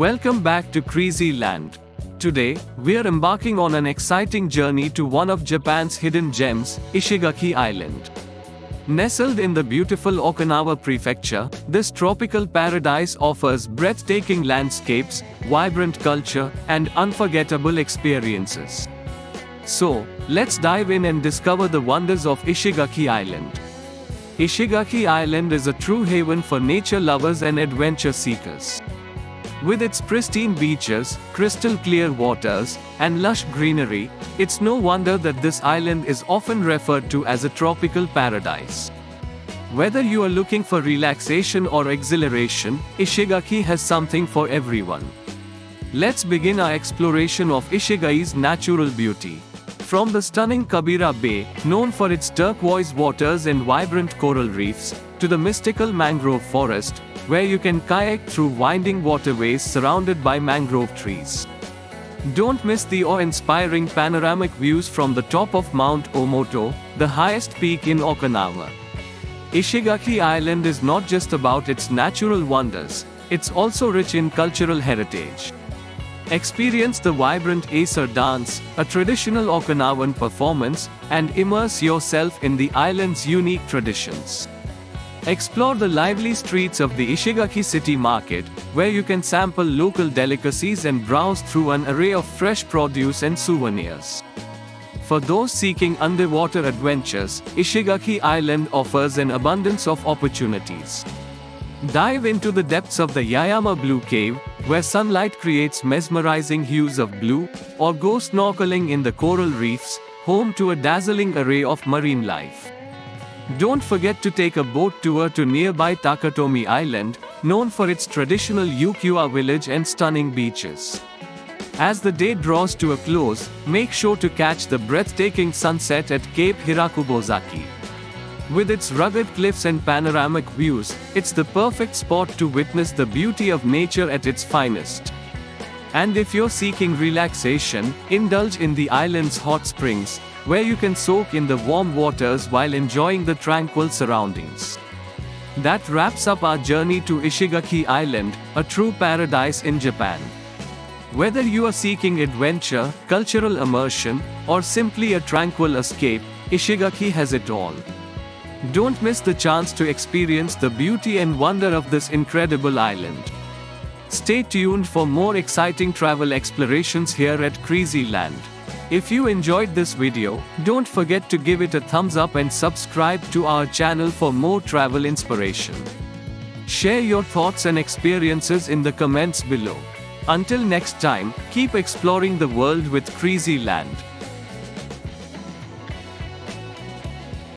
Welcome back to CreazyLand. Today, we're embarking on an exciting journey to one of Japan's hidden gems, Ishigaki Island. Nestled in the beautiful Okinawa Prefecture, this tropical paradise offers breathtaking landscapes, vibrant culture, and unforgettable experiences. So, let's dive in and discover the wonders of Ishigaki Island. Ishigaki Island is a true haven for nature lovers and adventure seekers. With its pristine beaches, crystal-clear waters, and lush greenery, it's no wonder that this island is often referred to as a tropical paradise. Whether you are looking for relaxation or exhilaration, Ishigaki has something for everyone. Let's begin our exploration of Ishigaki's natural beauty. From the stunning Kabira Bay, known for its turquoise waters and vibrant coral reefs, to the mystical mangrove forest, where you can kayak through winding waterways surrounded by mangrove trees. Don't miss the awe-inspiring panoramic views from the top of Mount Omoto, the highest peak in Okinawa. Ishigaki Island is not just about its natural wonders, it's also rich in cultural heritage. Experience the vibrant Eisa dance, a traditional Okinawan performance, and immerse yourself in the island's unique traditions. Explore the lively streets of the Ishigaki City Market, where you can sample local delicacies and browse through an array of fresh produce and souvenirs. For those seeking underwater adventures, Ishigaki Island offers an abundance of opportunities. Dive into the depths of the Yayama Blue Cave, where sunlight creates mesmerizing hues of blue, or go snorkeling in the coral reefs, home to a dazzling array of marine life. Don't forget to take a boat tour to nearby Takatomi Island, known for its traditional Ukua village and stunning beaches. As the day draws to a close, make sure to catch the breathtaking sunset at Cape Hirakubozaki. With its rugged cliffs and panoramic views, it's the perfect spot to witness the beauty of nature at its finest. And if you're seeking relaxation, indulge in the island's hot springs, where you can soak in the warm waters while enjoying the tranquil surroundings. That wraps up our journey to Ishigaki Island, a true paradise in Japan. Whether you are seeking adventure, cultural immersion, or simply a tranquil escape, Ishigaki has it all. Don't miss the chance to experience the beauty and wonder of this incredible island. Stay tuned for more exciting travel explorations here at CreazyLand. If you enjoyed this video, don't forget to give it a thumbs up and subscribe to our channel for more travel inspiration. Share your thoughts and experiences in the comments below. Until next time, keep exploring the world with CreazyLand.